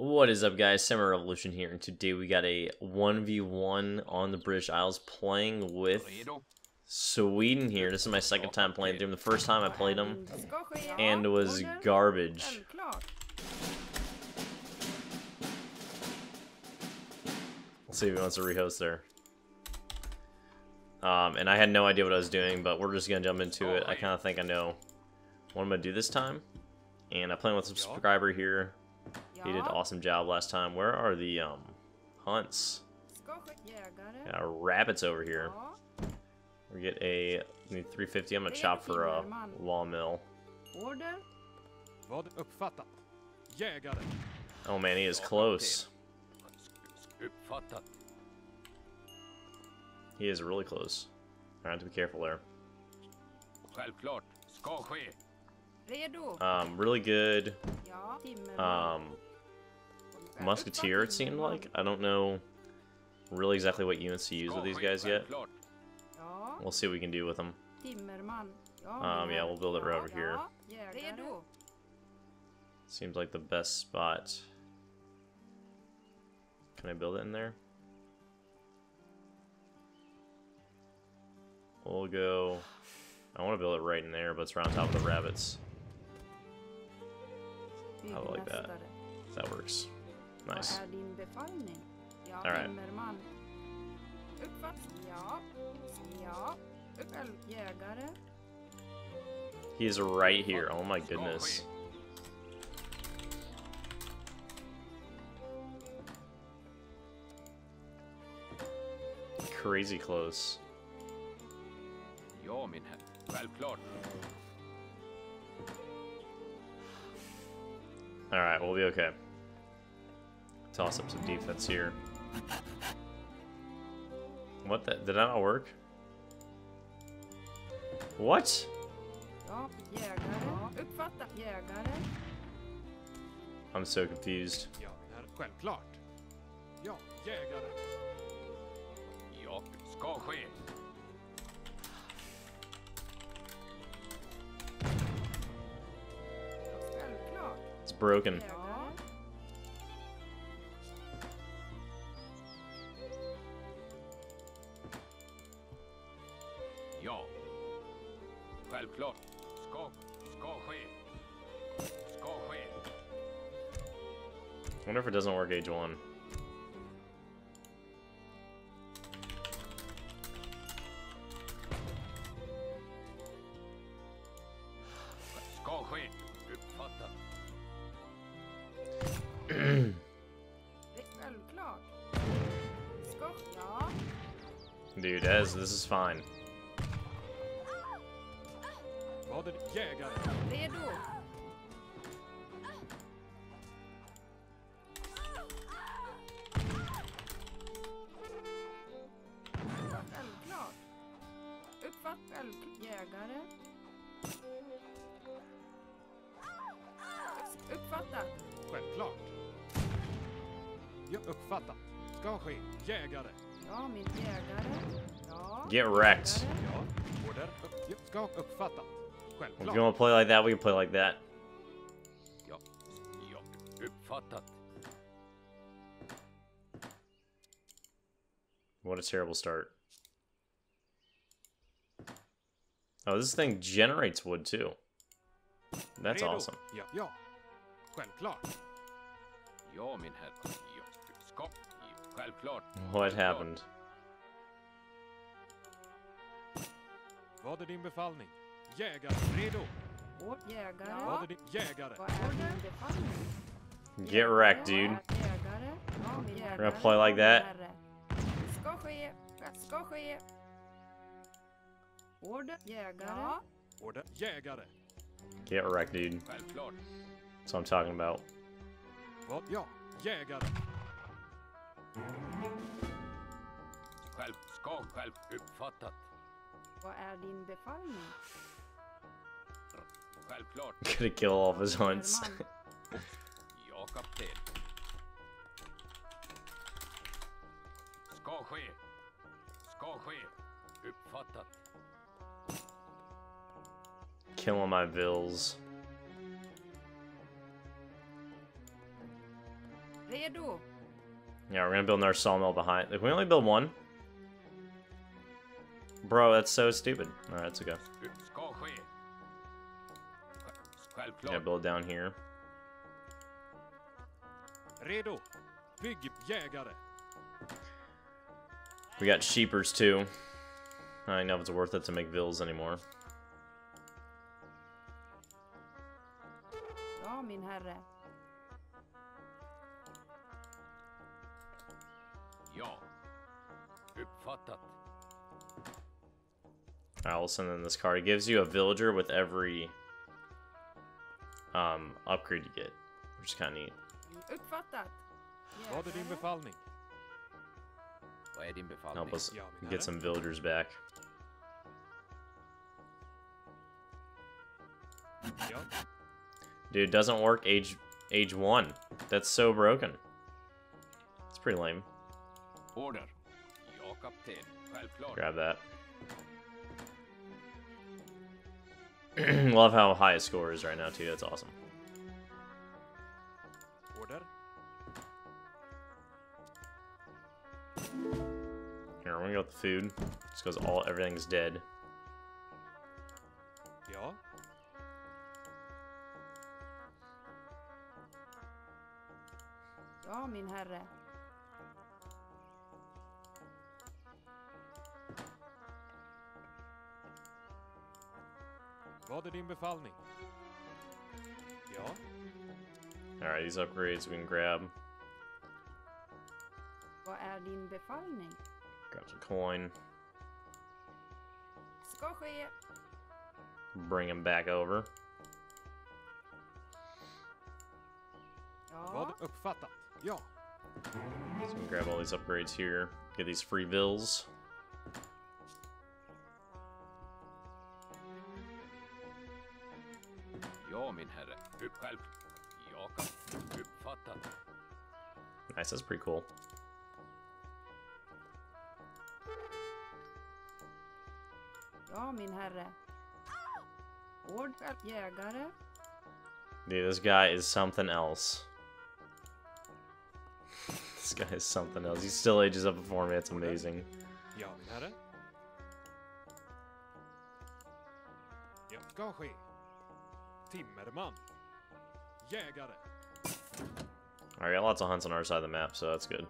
What is up, guys? Samurai Revolution here, and today we got a 1v1 on the British Isles playing with Sweden here. This is my second time playing through him. The first time I played him, and it was garbage. Let's see if he wants to rehost there. And I had no idea what I was doing, but we're just gonna jump into it. I kind of think I know what I'm gonna do this time, and I'm playing with a subscriber here. He did an awesome job last time. Where are the hunts? Got rabbits over here. We get a 350. I'm gonna chop for a wall mill. Oh man, he is close. He is really close. I have to be careful there. Really good. Musketeer, it seemed like. I don't know really exactly what units to use with these guys yet. We'll see what we can do with them. Yeah, we'll build it right over here. Seems like the best spot. Can I build it in there? We'll go... I want to build it right in there, but it's right on top of the rabbits. I like that. That works. Nice. Alright. He is right here. Oh my goodness. Crazy close. Alright, we'll be okay. Toss up some defense here. What the? Did that not work? What? I'm so confused. It's broken. I wonder if it doesn't work H1. Dude, this is fine. Get wrecked. If you want to play like that, we can play like that. What a terrible start. Oh, this thing generates wood too. That's awesome. What happened? Get wrecked, dude. We're gonna play like that. Get wrecked, dude. That's what I'm talking about. I'm gonna kill all of his hunts. Killing my bills. Redo. Yeah, we're gonna build another sawmill behind. If we only build one. Bro, that's so stupid. Alright, let's go. Yeah, build down here. We got sheepers too. I don't know if it's worth it to make villas anymore. Oh, min herre. Ja. Uppfattat. Alright, we'll send in this card. It gives you a villager with every upgrade you get, which is kind of neat. Help us get some villagers back. Dude, it doesn't work age 1. That's so broken. It's pretty lame. Order. Grab that. Love how high his score is right now too. That's awesome. Order. Here, we're gonna go with the food. Just because everything's dead. Yeah. Oh, min herre. All right, these upgrades we can grab. Grab some coin. Bring him back over. So we can grab all these upgrades here. Get these free vills. Nice, that's pretty cool. Dude, this guy is something else. This guy is something else. He still ages up before me, that's amazing. Alright, got lots of hunts on our side of the map, so that's good.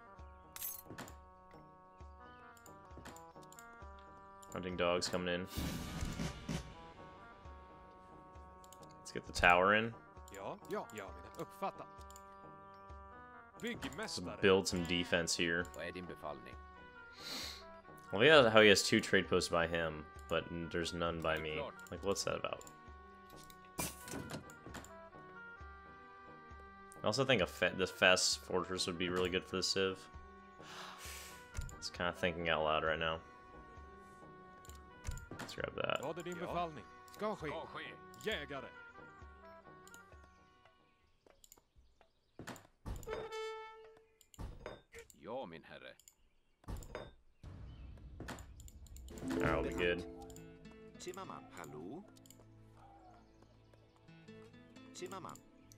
Hunting dogs coming in. Let's get the tower in. Let's build some defense here. Well, yeah, how he has 2 trade posts by him, but there's none by me. Like, what's that about? I also think this fast fortress would be really good for the Civ. It's kind of thinking out loud right now. Let's grab that. That'll be good.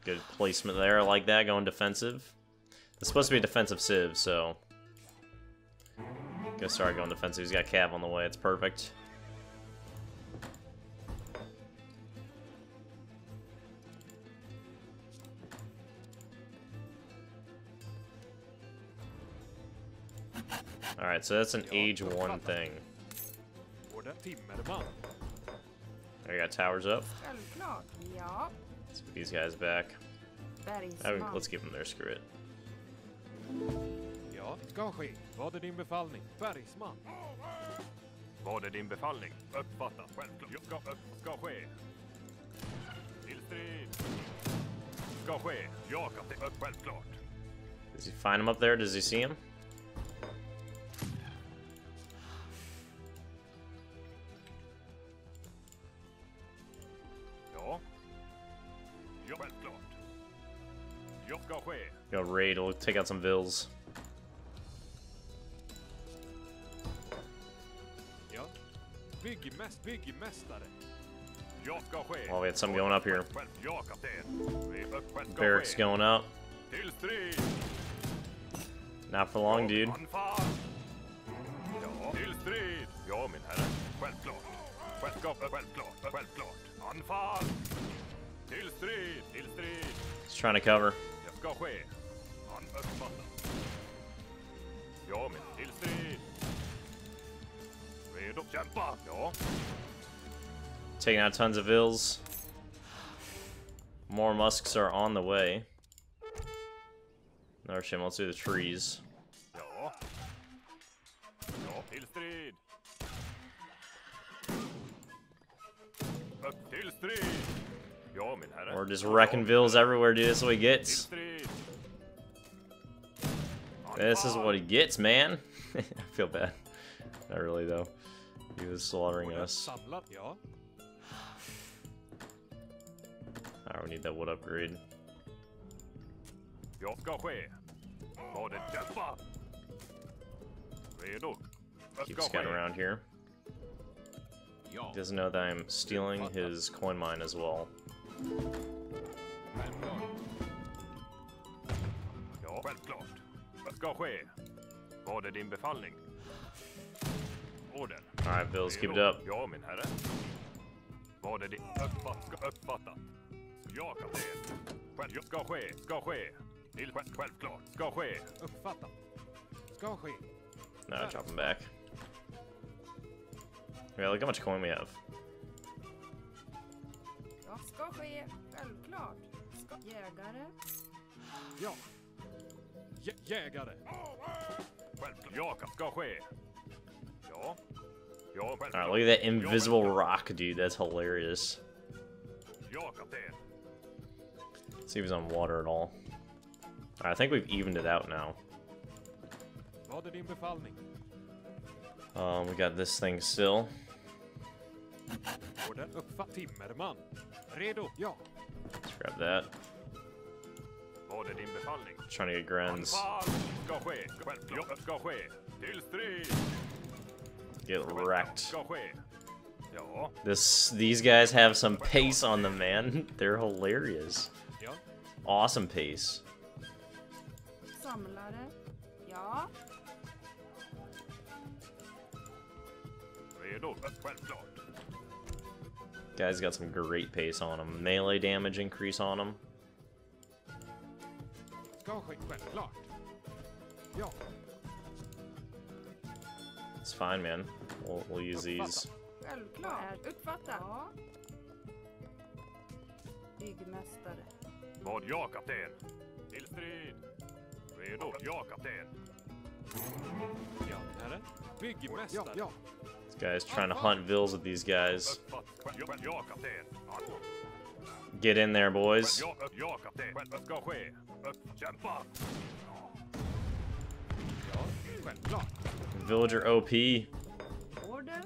Good placement there. I like that, going defensive. It's supposed to be a defensive Civ, so... Gonna start going defensive. He's got Cav on the way. It's perfect. Alright, so that's an age 1 thing. There, you got towers up. Let's put these guys back. Let's give them their screw it. Does he find him up there? Does he see him? Go raid, we'll take out some vills. Well, we had some going up here. Barracks going up. Not for long, dude. He's trying to cover. Taking out tons of vills. More musks are on the way. No shame, let's do the trees. We're just wrecking vills everywhere, dude. This is what he gets. This is what he gets, man. I feel bad. Not really, though. He was slaughtering us. Alright, we need that wood upgrade. Keep scouting around here. He doesn't know that I'm stealing his coin mine as well. Alright, Bills, keep it up. No, drop him back. Yeah, look how much coin we have. Alright, look at that invisible rock, dude. That's hilarious. See if he's on water at all. Alright, I think we've evened it out now. We got this thing still. Let's grab that. Trying to get grens. Get wrecked. These guys have some pace on them, man. They're hilarious. Awesome pace. Guys got some great pace on them. Melee damage increase on them. It's fine, man. We'll use these. This guy's trying to hunt vills with these guys. Get in there, boys. Villager OP. Alright,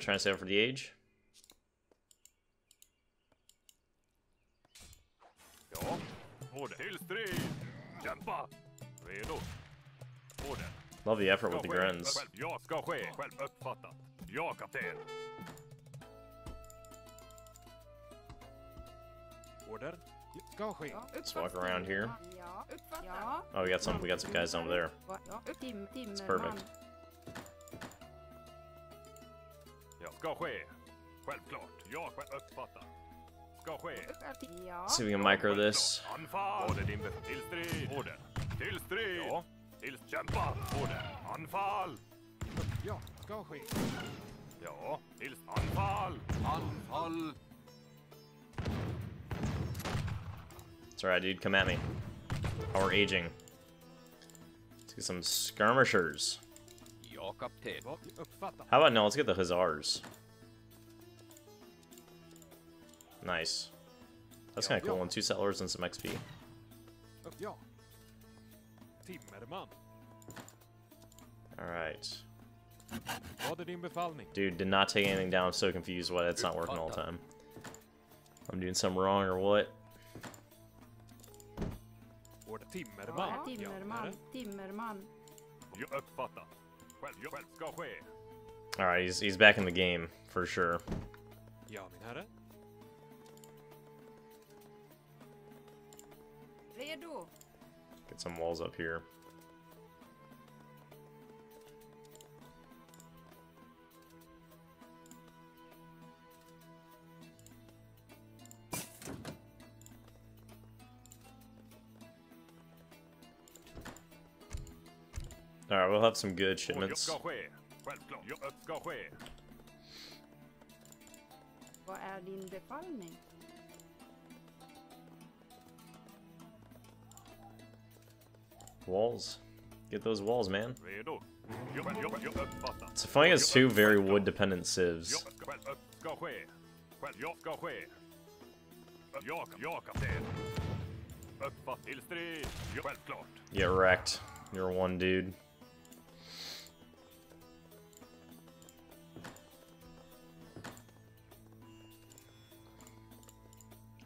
trying to save for the age. Love the effort with the grins. Let's walk around here. Oh, we got some guys over there. It's perfect. Let's see if we can micro this. It's alright, dude. Come at me. Our aging. Let's get some skirmishers. How about no? Let's get the hussars. Nice. That's kind of cool. And 2 settlers and some XP. Alright. Dude, did not take anything down. I'm so confused why that's not working all the time. I'm doing something wrong or what? Alright, he's back in the game, for sure. Get some walls up here. All right, we'll have some good shipments. What are in the parliament? Walls. Get those walls, man. It's funny as two very wood-dependent civs. Get wrecked. You're one dude.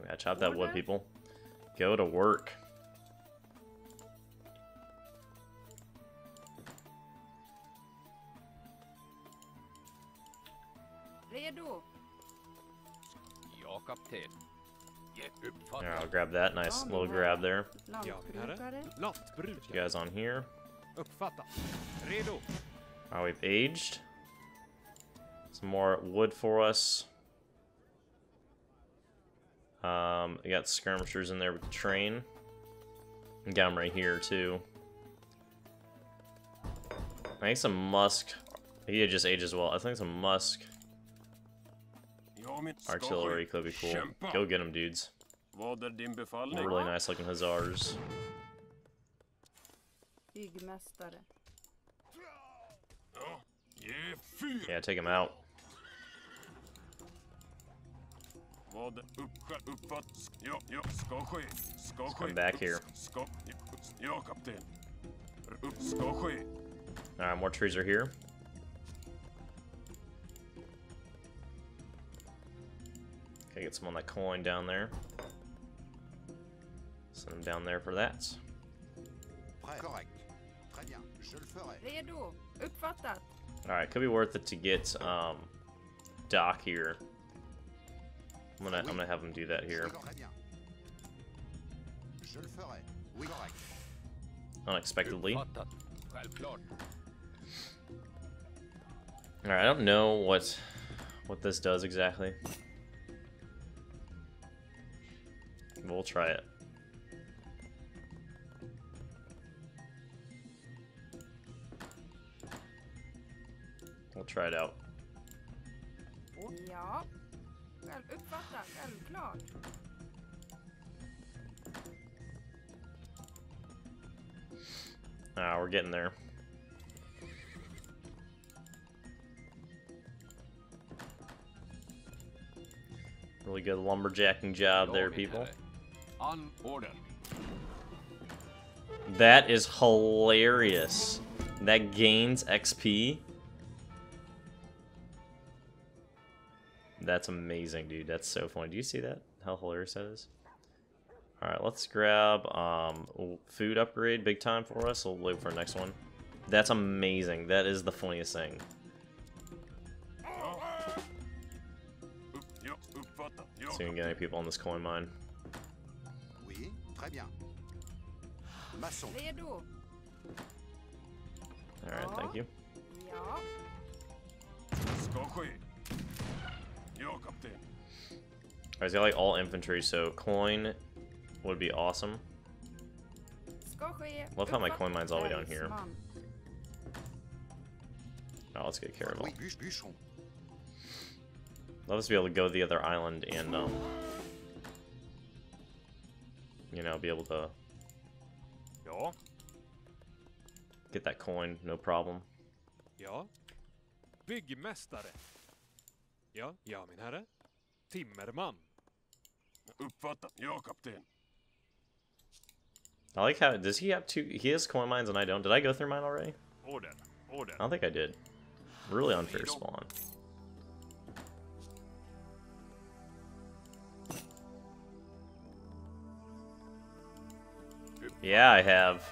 Yeah, chop that wood, people. Go to work. Yeah, I'll grab that. Nice little grab there. Get you guys on here. Oh, we've aged. Some more wood for us. We got skirmishers in there with the train. We got them right here, too. I think some musk. He had just aged as well. I think some musk. Artillery could be cool. Go get them, dudes. Really nice looking hussars. Yeah, take him out. Let's come back here. Alright, more trees are here. Okay, get some on that coin down there. Send him down there for that. Alright, could be worth it to get dock here. I'm gonna have him do that here. Unexpectedly. Alright, I don't know what this does exactly. We'll try it. We'll try it out. Yeah. Ah, we're getting there. Really good lumberjacking job there, people. On order. That is hilarious. That gains XP. That's amazing, dude. That's so funny. Do you see that? How hilarious that is. All right, let's grab food upgrade big time for us. We'll wait for the next one. That's amazing. That is the funniest thing. So you can get any people on this coin mine. Oui, très bien. All right, thank you. Alright, so I like all infantry, so coin would be awesome. Love how my coin mine's all the way down here. Oh, let's get caravel. Love us to be able to go to the other island and, you know, be able to get that coin, no problem. Yeah. Big master. Ja, ja min herre. Timmerman. Uppfattat. Ja, kapten. I like how does he have two? He has coin mines and I don't. Did I go through mine already? Order. Order. I don't think I did. Really unfair spawn. Yeah, I have.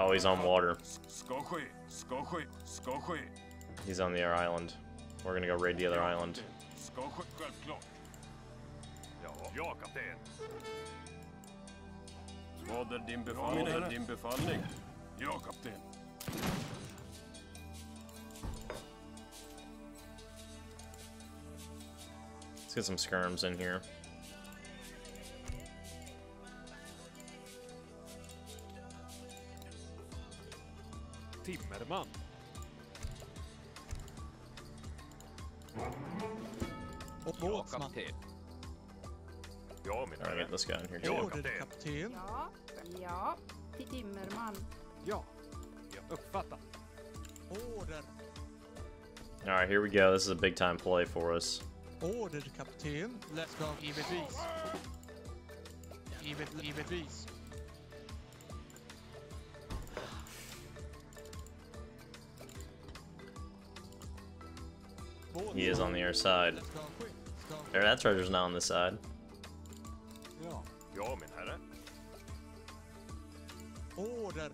Oh, he's on water. He's on the other island. We're gonna go raid the other island. Ja, ja kapten. Vad är din befallning? Ja, din befallning? Ja, kapten. Let's get some skirms in here. Timmerman. Ja, kapten. Ja, men jag vet, let's get in here. Ja, kapten. Ja, ja. Timmerman. Ja. Jag uppfattar. Order. All right, here we go. This is a big time play for us. Order, kapten. Let's go. Givetvis. Givetvis. He is on the air side. There, that treasure's not on this side. Order.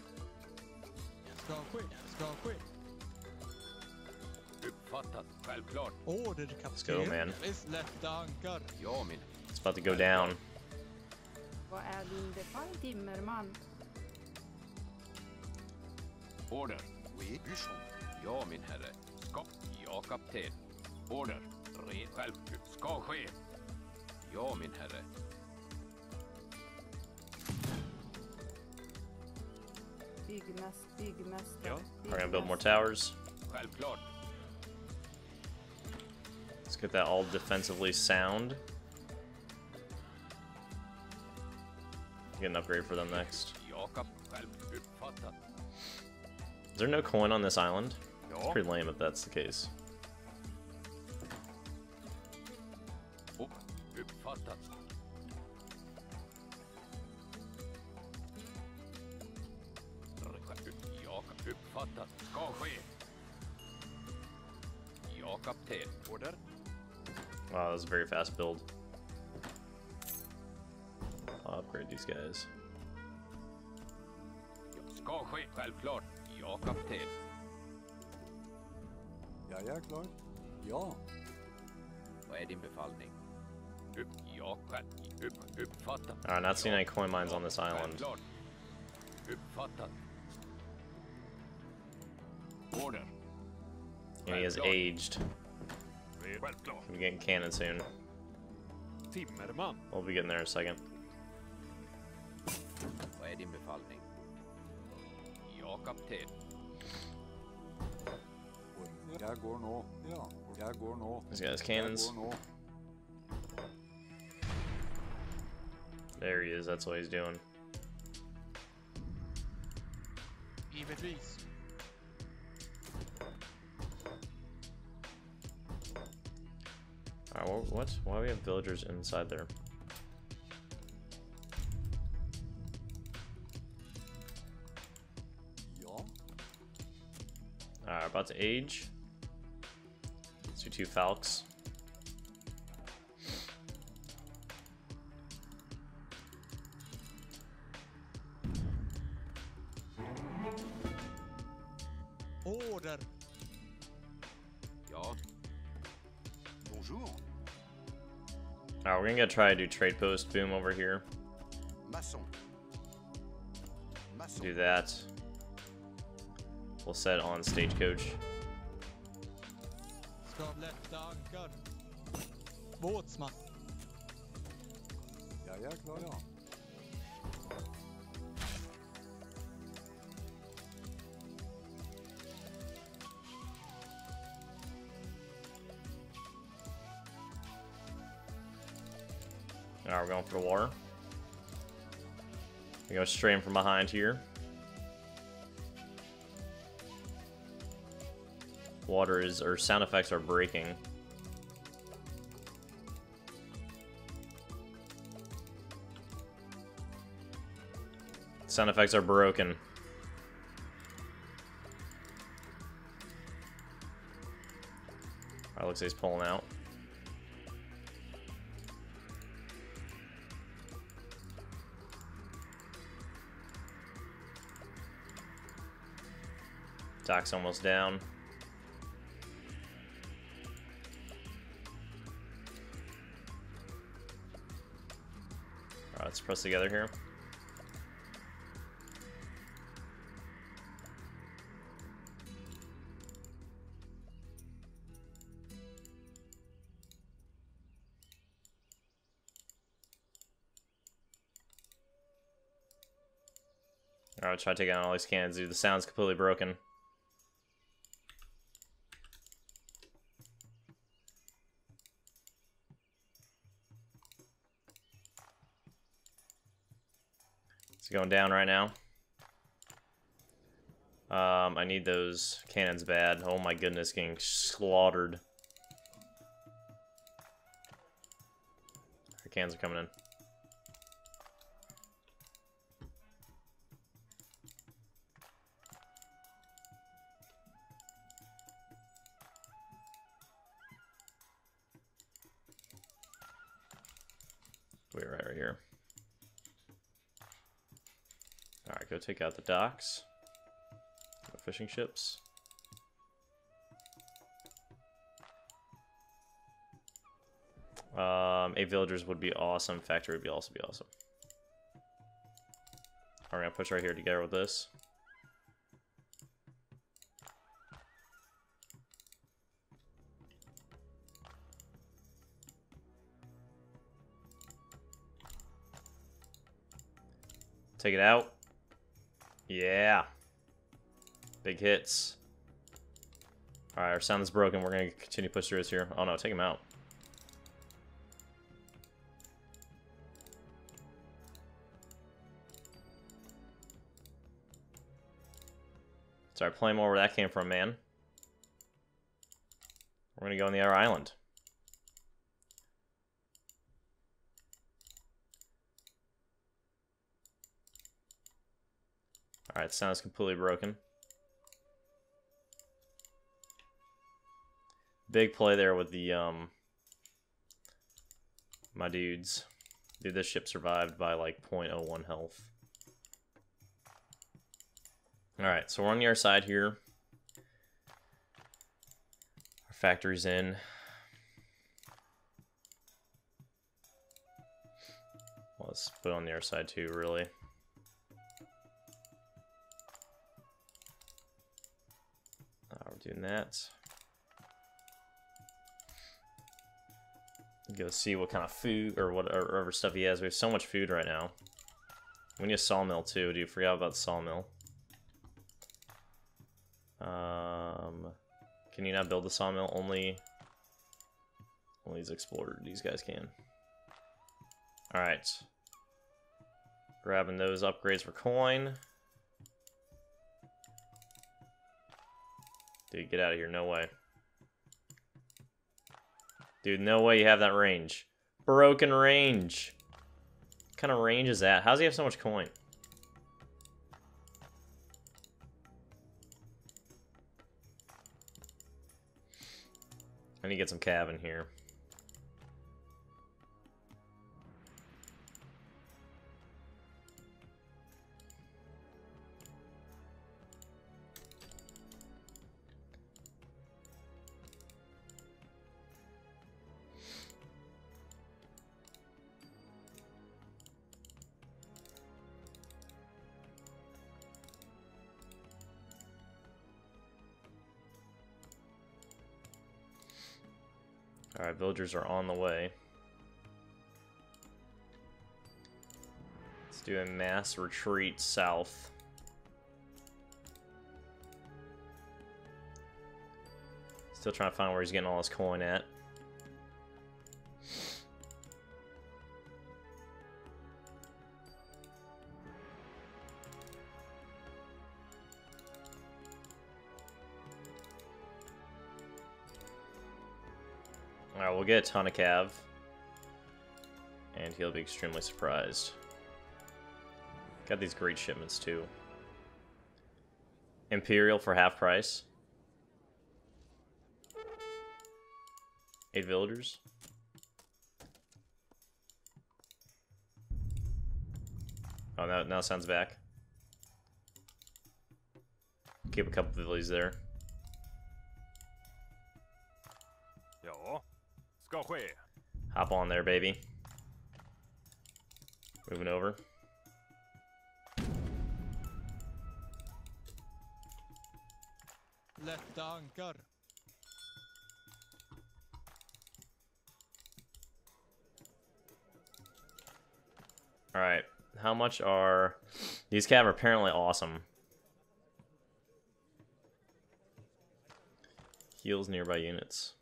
Let's go, man. It's about to go down. Order. Order. Ska ske. Ja, min herre. Byggmästare. We're gonna build more towers. Let's get that all defensively sound. Get an upgrade for them next. Is there no coin on this island? It's pretty lame if that's the case. Wow, that was a very fast build. I'll upgrade these guys. Alright, not seeing any coin mines on this island. And he has aged. We're getting cannon soon. We'll be getting there in a second. This guy's cannons. There he is, that's what he's doing. Alright, what? Why do we have villagers inside there? Alright, about to age. Let's do 2 falcons. Order. Bonjour. Alright, we're gonna try to do trade post boom over here. Do that. We'll set on stagecoach. Alright, we're going for the water. We go straight in from behind here. Water is, or sound effects are breaking. Sound effects are broken. Alright, looks like he's pulling out. Dock's almost down. Let's press together here. Alright, try taking out all these cans, dude. The sound's completely broken. It's going down right now. I need those cannons bad. Oh my goodness, getting slaughtered. The cans are coming in. We're right here. Alright, go take out the docks. Go fishing ships. Eight villagers would be awesome. Factory would be also be awesome. Alright, we're gonna push right here together with this. Take it out. Yeah. Big hits. Alright, our sound is broken. We're going to continue to push through this here. Oh no, take him out. Sorry, play more where that came from, man. We're going to go on the other island. Alright, sound's completely broken. Big play there with the, my dudes. Dude, this ship survived by, like, 0.01 health. Alright, so we're on the other side here. Our factory's in. Well, let's put it on the other side, too, really. Doing that. Go see what kind of food or whatever stuff he has. We have so much food right now. We need a sawmill too, dude. Forgot about the sawmill. Can you not build the sawmill? Only these explorers. These guys can. All right. Grabbing those upgrades for coin. Dude, get out of here. No way. Dude, no way you have that range. Broken range. What kind of range is that? How does he have so much coin? I need to get some cabin here. Alright, villagers are on the way. Let's do a mass retreat south. Still trying to find where he's getting all his coin at. Alright, we'll get a ton of cav, and he'll be extremely surprised. Got these great shipments, too. Imperial for half price. 8 villagers. Oh, now sounds back. Keep a couple of villages there. Hop on there, baby. Moving over. Lätta ankar. All right. How much are these? Cav are apparently awesome. Heals nearby units.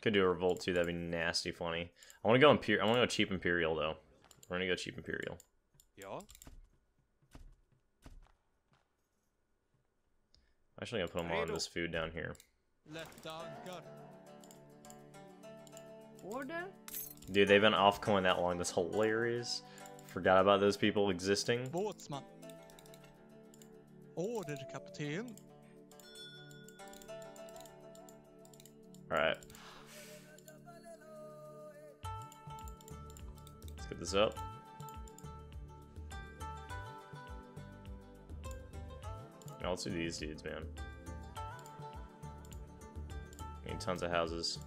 Could do a revolt too. That'd be nasty funny. I want to go imperial. I want to go cheap imperial though. We're gonna go cheap imperial. Yeah. I'm actually gonna put them on this food down here. Order? Dude, they've been off coin that long. That's hilarious. Forgot about those people existing. Order, Captain. Alright. Let's get this up. Now let's do these dudes, man. I need tons of houses.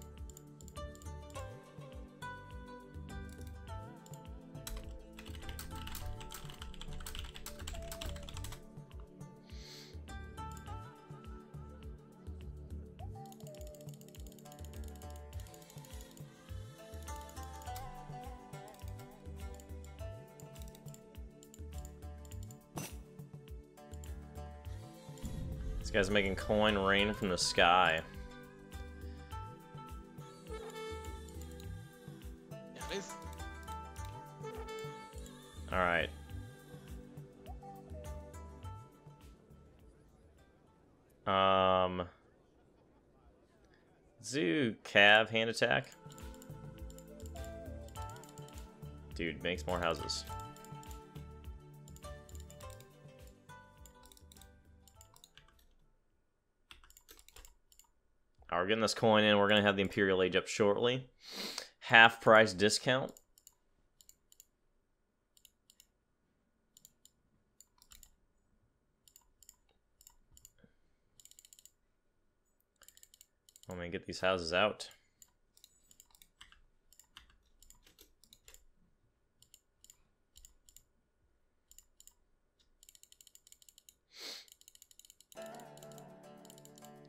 This guy's making coin rain from the sky. All right. Zoo Cav hand attack. Dude makes more houses. We're getting this coin in. We're going to have the Imperial Age up shortly. Half price discount. Let me get these houses out.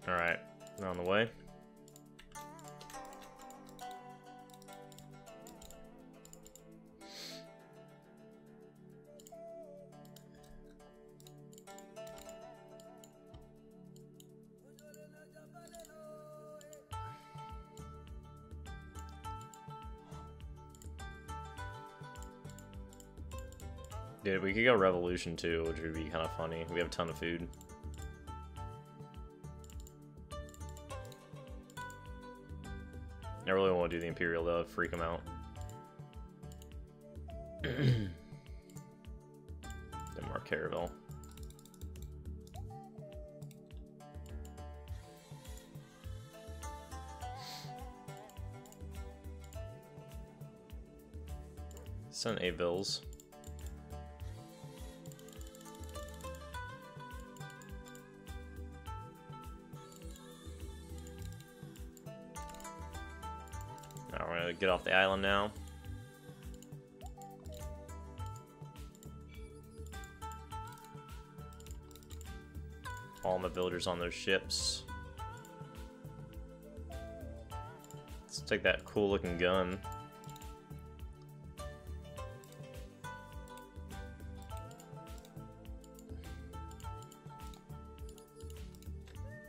All right, they're on the way. Dude, we could go Revolution too, which would be kind of funny. We have a ton of food. I really want to do the Imperial though, freak them out. Denmark Caravel. Send 8 bills. Get off the island now. All my villagers on their ships. Let's take that cool looking gun.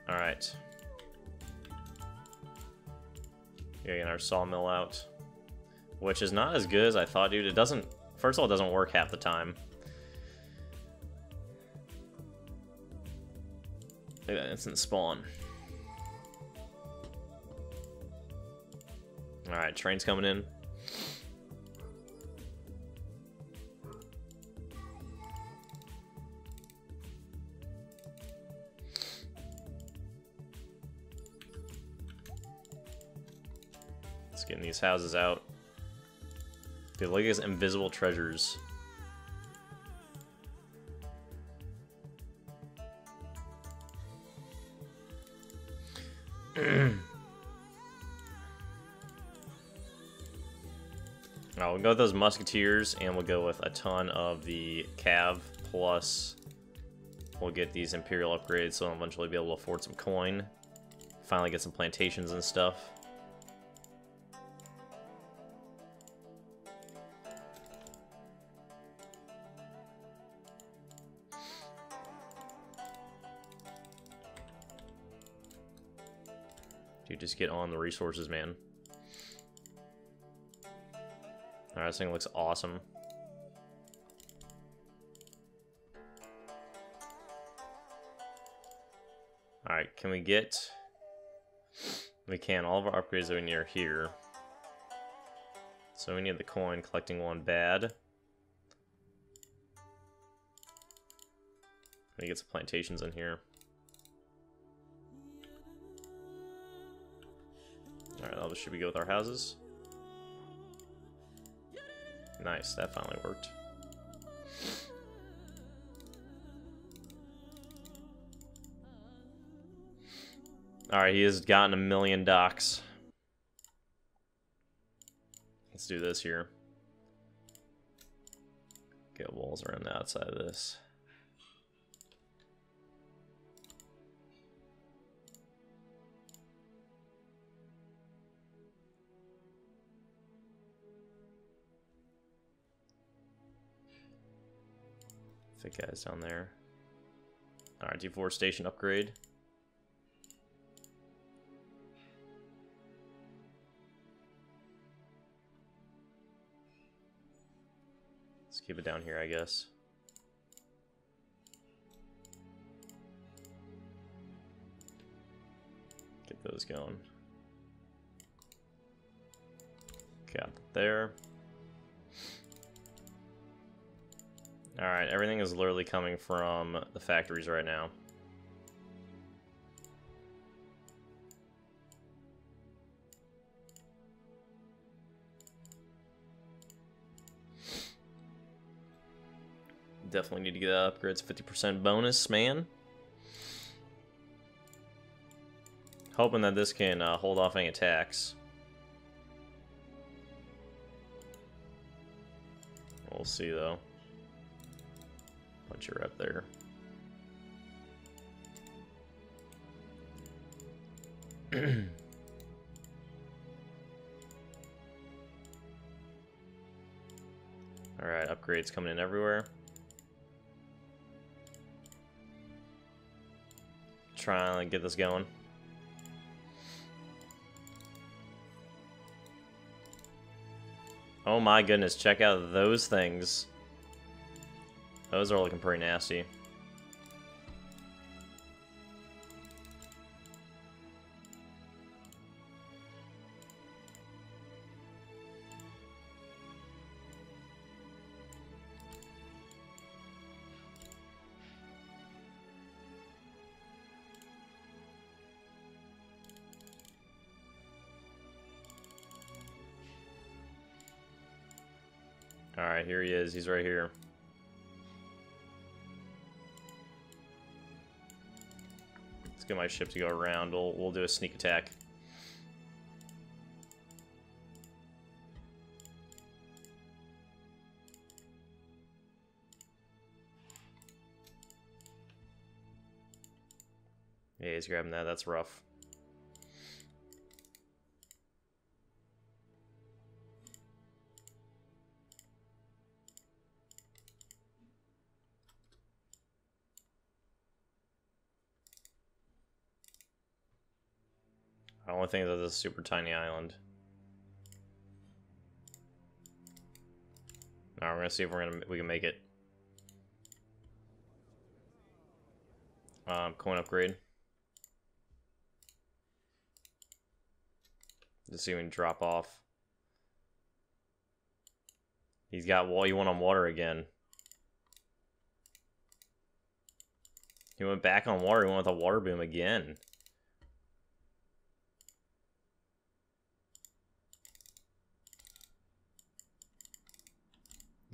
All right. Here again, our sawmill out, which is not as good as I thought, dude. It doesn't, first of all, it doesn't work half the time. Look at that instant spawn. All right, train's coming in. Getting these houses out. Dude, look at these invisible treasures. We'll go with those musketeers, and we'll go with a ton of the cav, plus we'll get these imperial upgrades, so I'll eventually be able to afford some coin. Finally get some plantations and stuff. Dude, just get on the resources, man. Alright, this thing looks awesome. Alright, can we get... We can. All of our upgrades that we need are here. So we need the coin. Collecting one, bad. Let me get some plantations in here. Alright, that'll just should we go with our houses. Nice, that finally worked. Alright, he has gotten 1,000,000 docks. Let's do this here. Get walls around the outside of this. Thick guys down there. Alright, deforestation upgrade. Let's keep it down here, I guess. Get those going. Cap there. Alright, everything is literally coming from the factories right now. Definitely need to get that upgrade. It's 50% bonus, man. Hoping that this can hold off any attacks. We'll see, though. Once you're up there. Alright, upgrades coming in everywhere. Try and get this going. Oh my goodness, check out those things. Those are looking pretty nasty. All right, here he is. He's right here. Let's get my ship to go around. We'll do a sneak attack. Yeah, he's grabbing that. That's rough. Only thing is that this is a super tiny island. Now we're gonna see if we can make it. Coin upgrade. Just see if we can drop off. He's got wall. You went on water again. He went back on water. He went with a water boom again.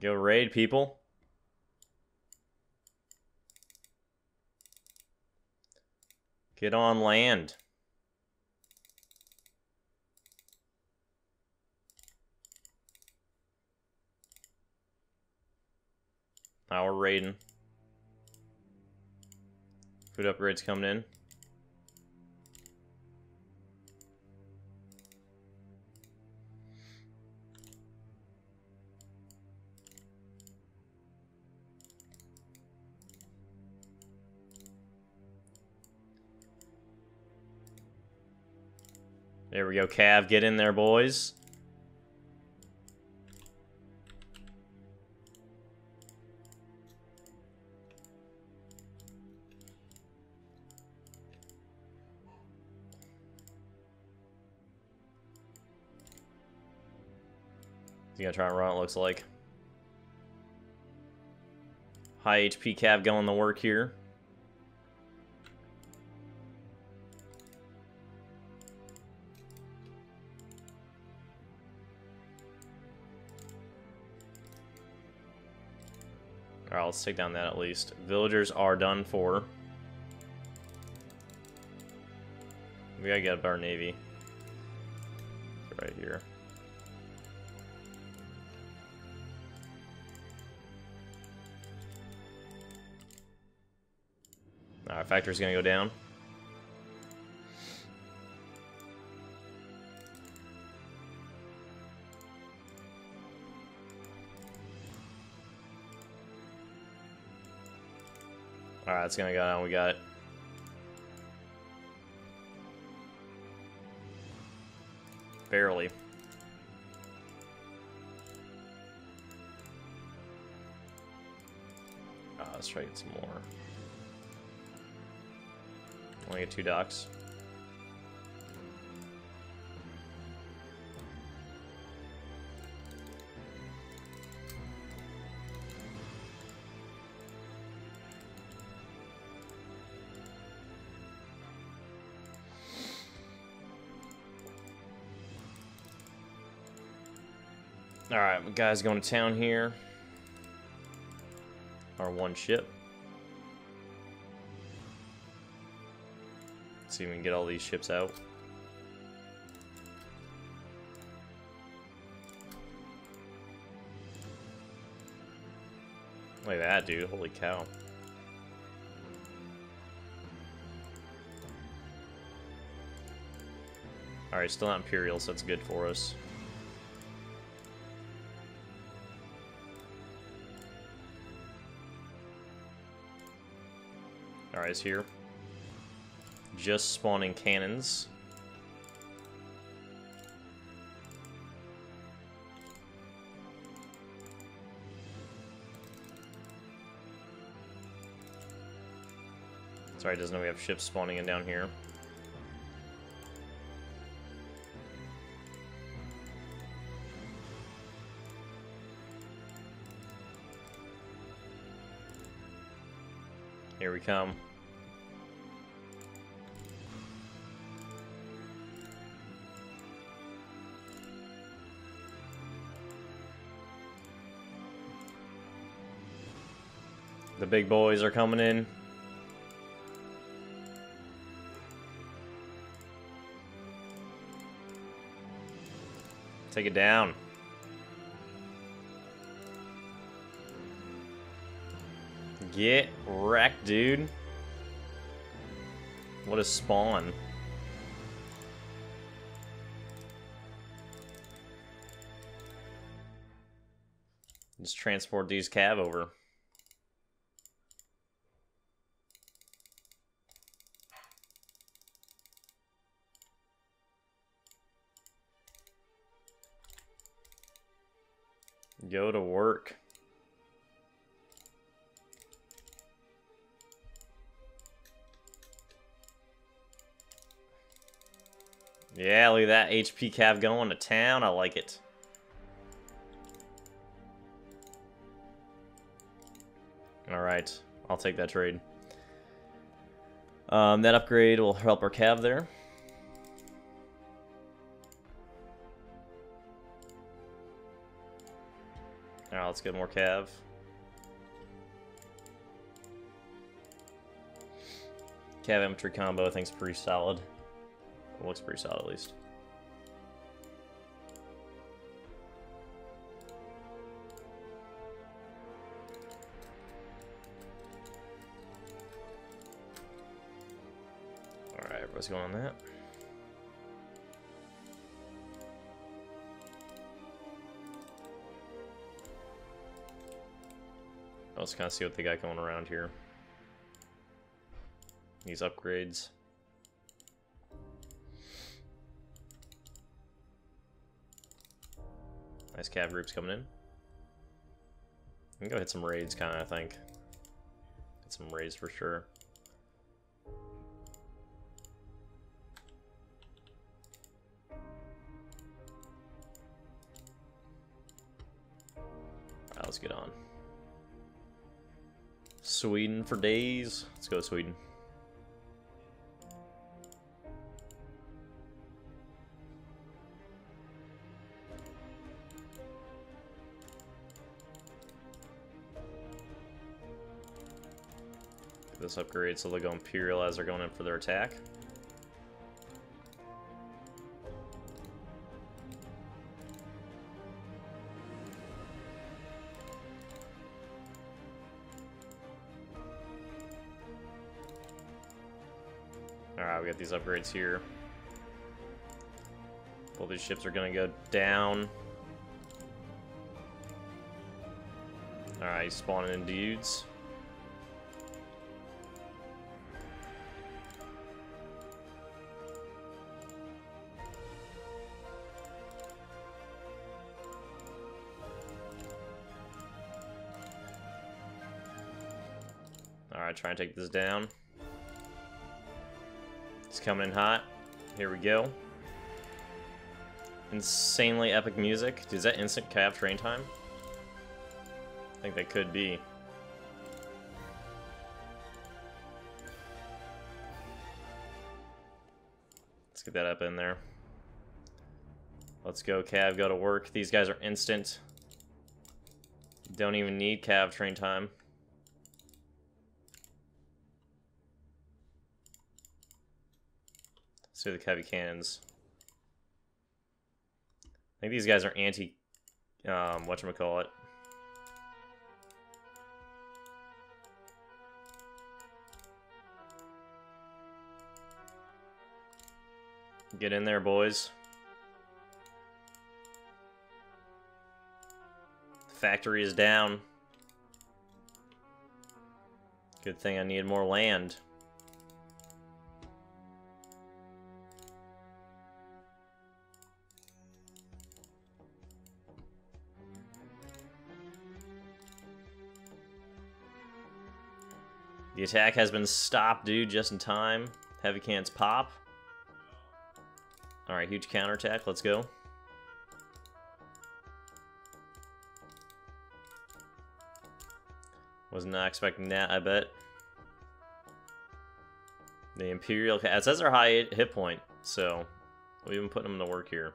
Go raid, people. Get on land. Now we're raiding. Food upgrades coming in. There we go, Cav. Get in there, boys. You gotta try and run, it looks like. High HP Cav going to work here. Alright, let's take down that at least. Villagers are done for. We gotta get up our navy. It's right here. Alright, factory's gonna go down. Alright, it's gonna go down, we got it. Barely. Let's try to get some more. Only get two docks. All right, my guy's going to town here. Our one ship. Let's see if we can get all these ships out. Look at that, dude. Holy cow. All right, still not Imperial, so that's good for us. All right, it's here. Just spawning cannons. Sorry, it doesn't know we have ships spawning in down here. Here we come. The big boys are coming in. Take it down. Get wrecked, dude. What a spawn. Just transport these Cav over. Go to work. Yeah, look at that HP Cav going to town. I like it. All right, I'll take that trade. That upgrade will help our Cav there. Alright, let's get more Cav. Cav infantry combo I think is pretty solid. It looks pretty solid at least. Alright, everybody's going on that. Let's kind of see what they got going around here. These upgrades. Nice cav groups coming in. I'm gonna go hit some raids, kind of, I think. Hit some raids for sure. Alright, let's get on. Sweden for days. Let's go to Sweden. Get this upgrade so they'll go Imperial as they're going in for their attack. Alright, we got these upgrades here. Well, these ships are gonna go down. Alright, he's spawning in dudes. Alright, try and take this down. It's coming in hot. Here we go. Insanely epic music. Is that instant cav train time? I think that could be. Let's get that up in there. Let's go, cav, go to work. These guys are instant. Don't even need cav train time. Let's do the heavy cannons. I think these guys are anti, whatchamacallit. Get in there, boys. The factory is down. Good thing I need more land. The attack has been stopped, dude, just in time. Heavy cannons pop. Alright, huge counterattack. Let's go. Was not expecting that, I bet. The Imperial... It says they're high hit point, so... We've been putting them to work here.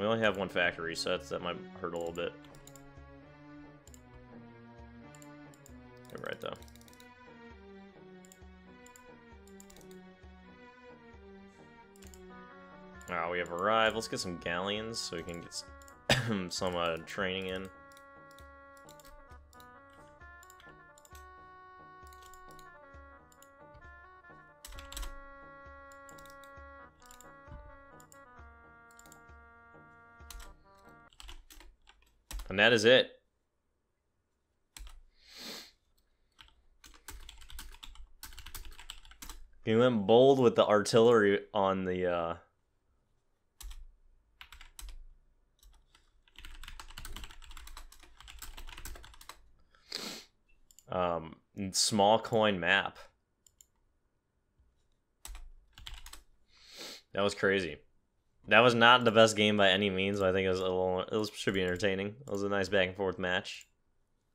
We only have one factory, so that might hurt a little bit. Right though. Alright, we have arrived. Let's get some galleons so we can get some training in. And that is it. He went bold with the artillery on the, small coin map. That was crazy. That was not the best game by any means, but I think it was a little, should be entertaining. It was a nice back and forth match.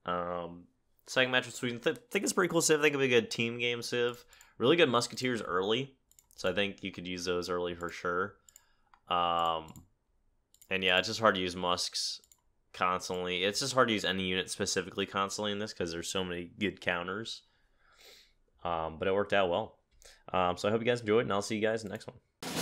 Second match with Sweden. I think it's pretty cool, Civ. I think it'll be a good team game, Civ. Really good musketeers early, so I think you could use those early for sure. And yeah, it's just hard to use musks constantly. It's just hard to use any unit specifically constantly in this because there's so many good counters. But it worked out well. So I hope you guys enjoyed, and I'll see you guys in the next one.